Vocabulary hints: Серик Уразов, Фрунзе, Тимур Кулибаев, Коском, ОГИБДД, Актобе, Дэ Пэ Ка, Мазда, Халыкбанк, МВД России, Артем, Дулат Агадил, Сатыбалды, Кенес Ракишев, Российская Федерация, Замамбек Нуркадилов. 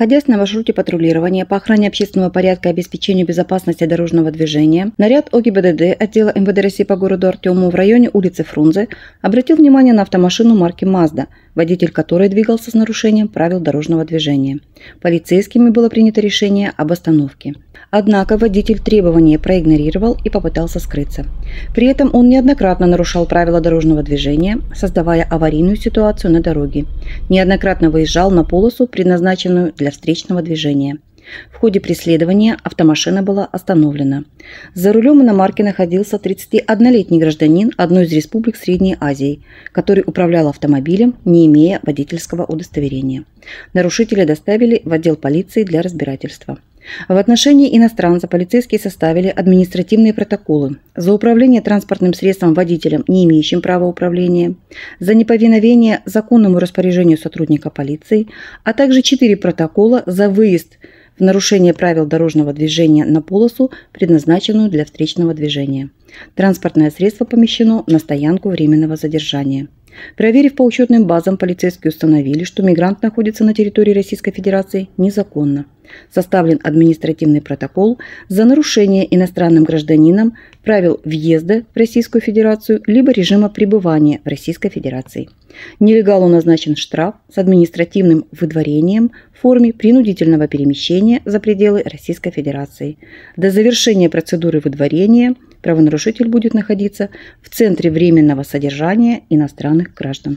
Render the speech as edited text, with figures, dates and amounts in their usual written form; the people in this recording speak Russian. Находясь на маршруте патрулирования по охране общественного порядка и обеспечению безопасности дорожного движения, наряд ОГИБДД отдела МВД России по городу Артему в районе улицы Фрунзе обратил внимание на автомашину марки «Мазда», водитель которой двигался с нарушением правил дорожного движения. Полицейскими было принято решение об остановке. Однако водитель требования проигнорировал и попытался скрыться. При этом он неоднократно нарушал правила дорожного движения, создавая аварийную ситуацию на дороге. Неоднократно выезжал на полосу, предназначенную для встречного движения. В ходе преследования автомашина была остановлена. За рулем иномарки находился 31-летний гражданин одной из республик Средней Азии, который управлял автомобилем, не имея водительского удостоверения. Нарушителя доставили в отдел полиции для разбирательства. В отношении иностранца полицейские составили административные протоколы за управление транспортным средством водителем, не имеющим права управления, за неповиновение законному распоряжению сотрудника полиции, а также 4 протокола за выезд в нарушение правил дорожного движения на полосу, предназначенную для встречного движения. Транспортное средство помещено на стоянку временного задержания. Проверив по учетным базам, полицейские установили, что мигрант находится на территории Российской Федерации незаконно. Составлен административный протокол за нарушение иностранным гражданином правил въезда в Российскую Федерацию либо режима пребывания в Российской Федерации. Нелегалу назначен штраф с административным выдворением в форме принудительного перемещения за пределы Российской Федерации. До завершения процедуры выдворения правонарушитель будет находиться в центре временного содержания иностранных граждан.